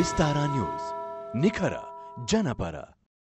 Vistara News, Nikhara, Janabara.